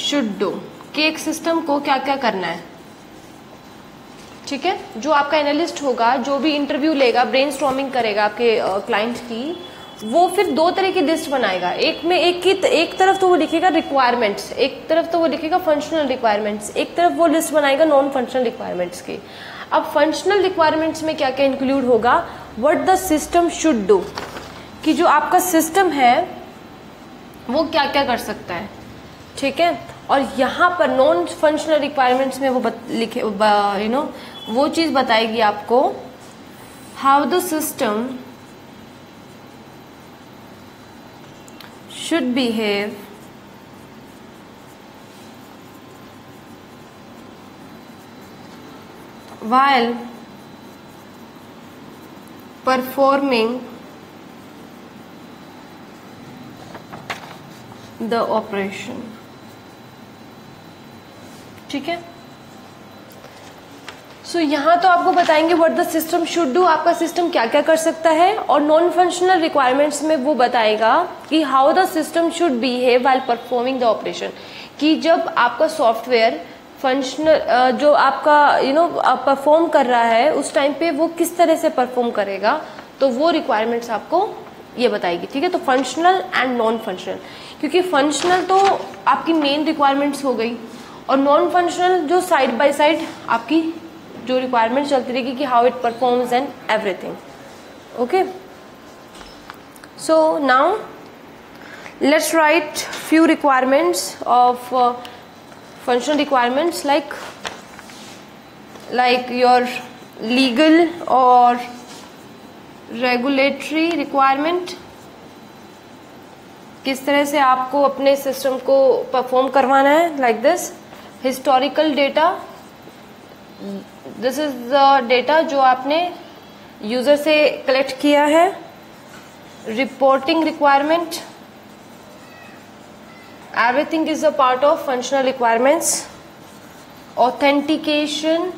should do, कि एक सिस्टम को क्या क्या करना है. ठीक है, जो आपका एनालिस्ट होगा, जो भी इंटरव्यू लेगा, ब्रेनस्टॉर्मिंग करेगा आपके क्लाइंट की, वो फिर दो तरह की लिस्ट बनाएगा. एक में एक की एक तरफ तो वो लिखेगा रिक्वायरमेंट्स, एक तरफ तो वो लिखेगा फंक्शनल रिक्वायरमेंट्स, एक तरफ वो लिस्ट बनाएगा नॉन फंक्शनल रिक्वायरमेंट्स की. अब फंक्शनल रिक्वायरमेंट्स में क्या क्या इंक्लूड होगा, what the system should do, कि जो आपका सिस्टम है वो क्या क्या कर सकता है. ठीक है, और यहाँ पर नॉन फंक्शनल रिक्वायरमेंट्स में वो लिखे, यू नो, वो चीज़ बताएगी आपको how the system should behave while performing the operation. ठीक है, सो so, यहाँ तो आपको बताएंगे what the system should do, आपका सिस्टम क्या क्या कर सकता है, और नॉन फंक्शनल रिक्वायरमेंट्स में वो बताएगा कि how the system should behave while performing the operation, कि जब आपका सॉफ्टवेयर फंक्शनल जो आपका यू नो परफॉर्म कर रहा है उस टाइम पे वो किस तरह से परफॉर्म करेगा, तो वो रिक्वायरमेंट्स आपको ये बताएगी. ठीक है, तो फंक्शनल एंड नॉन फंक्शनल, क्योंकि फंक्शनल तो आपकी मेन रिक्वायरमेंट्स हो गई, और नॉन फंक्शनल जो साइड बाय साइड आपकी जो रिक्वायरमेंट चलती रहेगी कि how it performs and everything. Okay, so now let's write few requirements of functional requirements like like your legal और रेगुलेटरी रिक्वायरमेंट, किस तरह से आपको अपने सिस्टम को परफॉर्म करवाना है, like this historical data, this is the data जो आपने यूजर से कलेक्ट किया है. Reporting requirement, everything is a part of functional requirements. Authentication,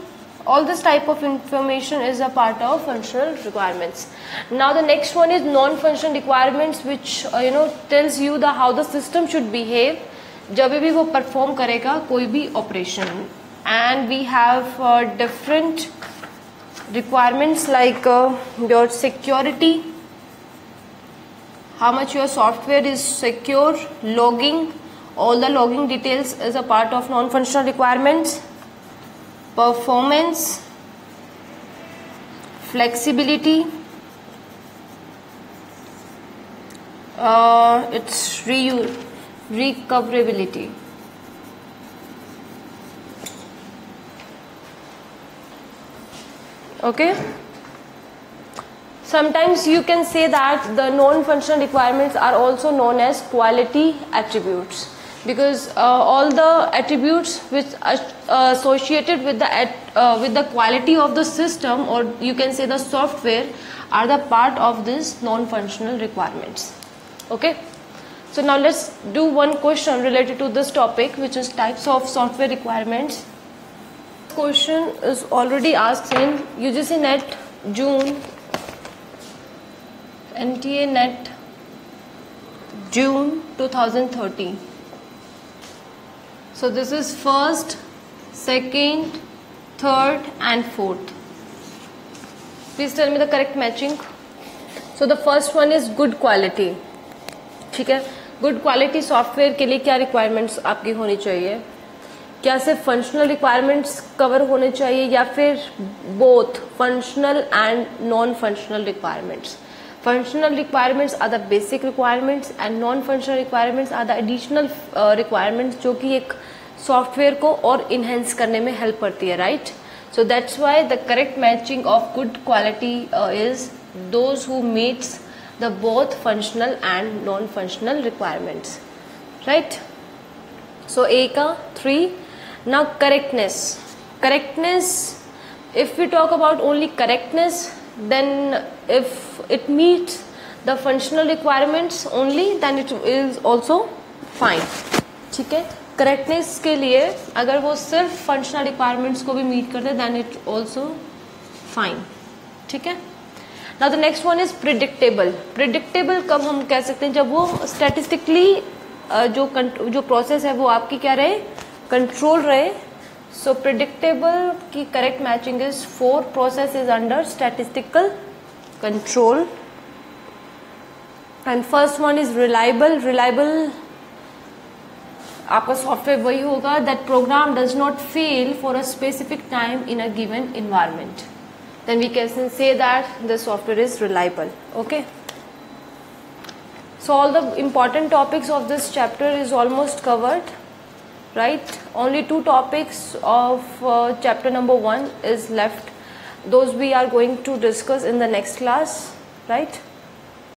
all this type of information is a part of functional requirements. Now the next one is non functional requirements which you know tells you the how the system should behave जब भी वो perform करेगा कोई भी operation. And we have uh, different requirements like uh, your security, how much your software is secure, logging, all the logging details is a part of non-functional requirements, performance, flexibility, uh, it's reuse, recoverability. Okay, sometimes you can say that the non-functional requirements are also known as quality attributes, because uh, all the attributes which are associated with the uh, with the quality of the system, or you can say the software, are the part of this non-functional requirements. Okay, so now let's do one question related to this topic, which is types of software requirements. Question is already asked in U G C N E T June, N T A N E T June twenty thirteen. So this is first, second, third, and fourth. Please tell me the correct matching. So the first one is good quality. ठीक है, good quality software के लिए क्या requirements आपकी होनी चाहिए? क्या सिर्फ फंक्शनल रिक्वायरमेंट्स कवर होने चाहिए, या फिर both functional and non functional requirements? Functional requirements are the basic requirements and non functional requirements are the additional requirements जो कि एक सॉफ्टवेयर को और इन्हेंस करने में हेल्प करती है, right? So that's why the correct matching of good quality is those who meets the both functional and non functional requirements, right? So ए का three. Now correctness, correctness, if we talk about only correctness, then if it meets the functional requirements only, then it is also fine. ठीक है, correctness के लिए अगर वो सिर्फ functional requirements को भी meet करते, then it also fine. ठीक है, now the next one is predictable. Predictable कब हम कह सकते हैं, जब वो स्टैटिस्टिकली जो जो प्रोसेस है वो आपकी क्या रहे, कंट्रोल रहे. सो प्रिडिक्टेबल की correct matching is four process is under statistical control. And first one is reliable. Reliable आपका सॉफ्टवेयर वही होगा that program does not fail for a specific time in a given environment. Then we can say that the software is reliable. Okay, so all the important topics of this chapter is almost covered, right? Only two topics of chapter number one is left. Those we are going to discuss in the next class, right?